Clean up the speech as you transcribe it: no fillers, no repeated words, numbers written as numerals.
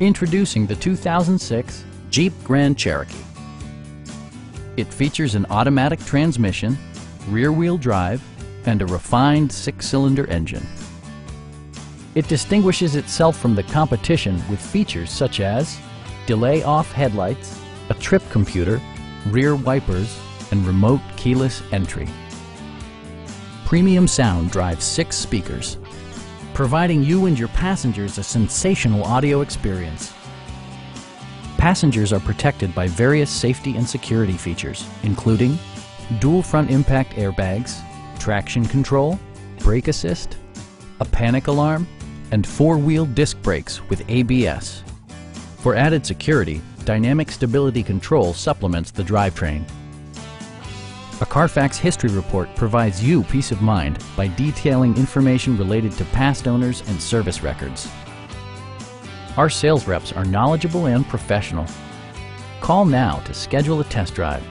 Introducing the 2006 Jeep Grand Cherokee. It features an automatic transmission, rear-wheel drive, and a refined 6-cylinder engine. It distinguishes itself from the competition with features such as delay-off headlights, a trip computer, rear wipers, and remote keyless entry. Premium sound drives 6 speakers, providing you and your passengers a sensational audio experience. Passengers are protected by various safety and security features, including dual front impact airbags, traction control, brake assist, a panic alarm, and 4-wheel disc brakes with ABS. For added security, Dynamic Stability Control supplements the drivetrain. A Carfax history report provides you peace of mind by detailing information related to past owners and service records. Our sales reps are knowledgeable and professional. Call now to schedule a test drive.